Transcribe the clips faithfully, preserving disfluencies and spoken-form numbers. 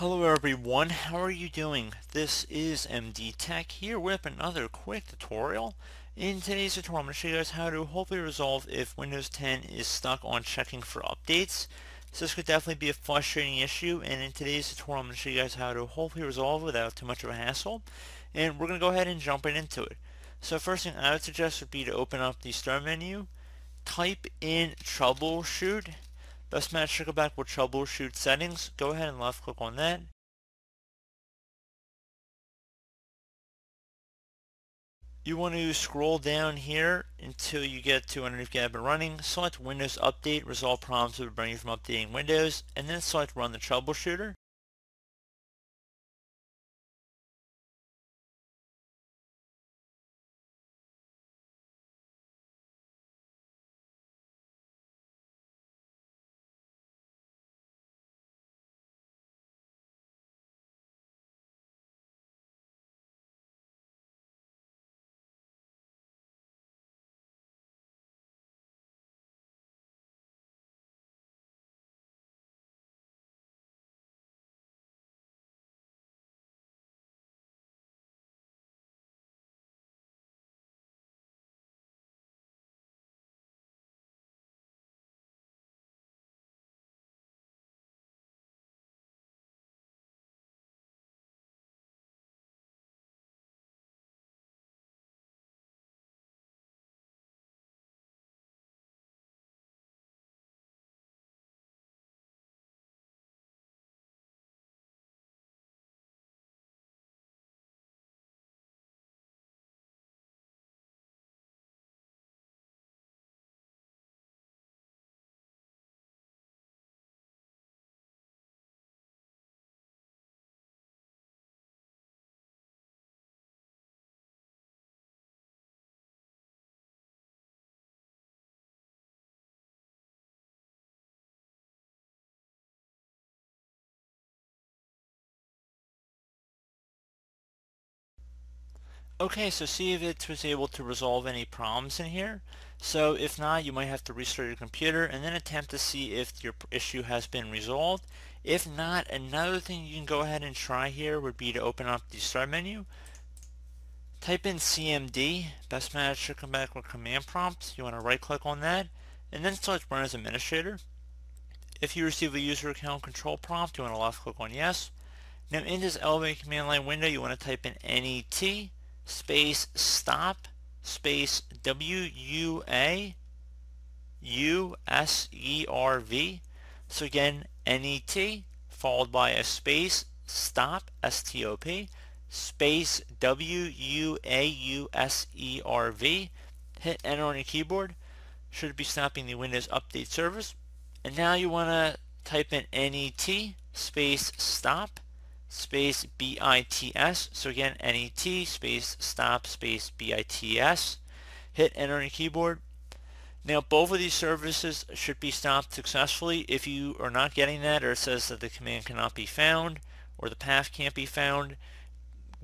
Hello everyone, how are you doing? This is M D Tech here with another quick tutorial. In today's tutorial I'm going to show you guys how to hopefully resolve if Windows ten is stuck on checking for updates. So this could definitely be a frustrating issue, and in today's tutorial I'm going to show you guys how to hopefully resolve without too much of a hassle. And we're going to go ahead and jump right into it. So first thing I would suggest would be to open up the Start menu, type in Troubleshoot. Best match to go back with Troubleshoot Settings. Go ahead and left click on that. You want to scroll down here until you get to underneath Get Up and Running. Select Windows Update, resolve problems that would prevent you from updating Windows, and then select Run the Troubleshooter. Okay, so see if it was able to resolve any problems in here. So if not, you might have to restart your computer and then attempt to see if your issue has been resolved. If not, another thing you can go ahead and try here would be to open up the Start menu, type in C M D. Best match to come back with Command Prompt. You want to right click on that and then select Run as Administrator. If you receive a user account control prompt, you want to left click on Yes. Now in this elevated command line window, you want to type in N E T space stop space W U A U S E R V. So again, N E T followed by a space stop, S T O P, space W U A U S E R V. Hit enter on your keyboard. Should be stopping the Windows Update service. And now you want to type in N E T space stop space B I T S. So again, N E T space stop space B I T S. Hit enter on your keyboard. Now both of these services should be stopped successfully. If you are not getting that, or it says that the command cannot be found or the path can't be found,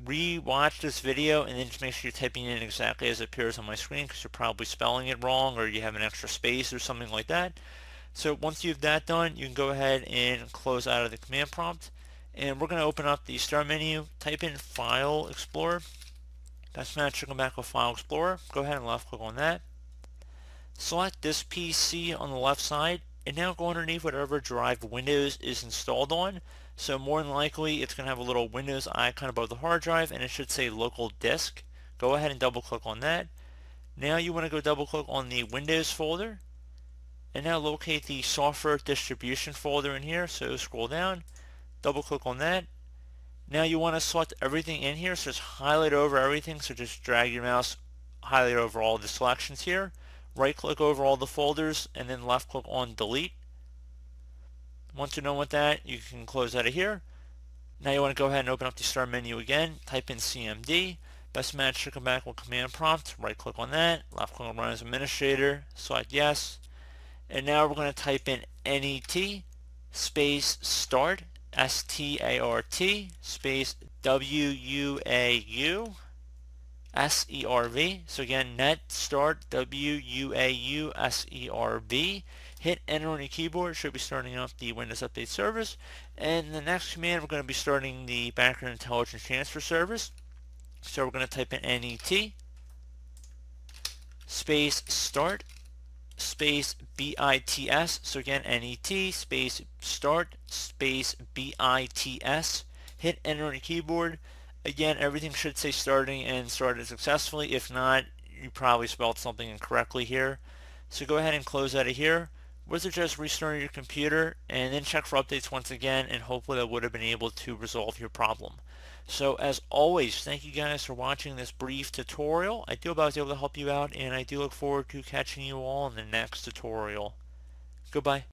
re-watch this video and then just make sure you're typing in exactly as it appears on my screen, because you're probably spelling it wrong or you have an extra space or something like that. So once you've that done, you can go ahead and close out of the command prompt. And we're going to open up the Start menu, type in File Explorer. Best match to come back with File Explorer. Go ahead and left click on that. Select this P C on the left side, and now go underneath whatever drive Windows is installed on. So more than likely it's going to have a little Windows icon above the hard drive, and it should say Local Disk. Go ahead and double click on that. Now you want to go double click on the Windows folder, and now locate the Software Distribution folder in here. So scroll down, double click on that. Now you want to select everything in here, so just highlight over everything. So just drag your mouse, highlight over all the selections here, right click over all the folders, and then left click on Delete. Once you're done with that, you can close out of here. Now you want to go ahead and open up the Start menu again, type in C M D. Best match to come back with Command Prompt. Right click on that, left click on Run as Administrator, select Yes. And now we're going to type in N E T space start, S T A R T space W U A U S E R V. So again, net start W U A U S E R V. Hit enter on your keyboard, should be starting up the Windows Update service. And the next command, we're going to be starting the Background Intelligence Transfer service. So we're going to type in N E T space start space B I T S. So again, N E T space start space B I T S. Hit enter on your keyboard. Again, everything should say starting and started successfully. If not, you probably spelled something incorrectly here. So go ahead and close out of here. Would suggest restarting your computer and then check for updates once again, and hopefully that would have been able to resolve your problem. So as always, thank you guys for watching this brief tutorial. I do hope I was able to help you out, and I do look forward to catching you all in the next tutorial. Goodbye.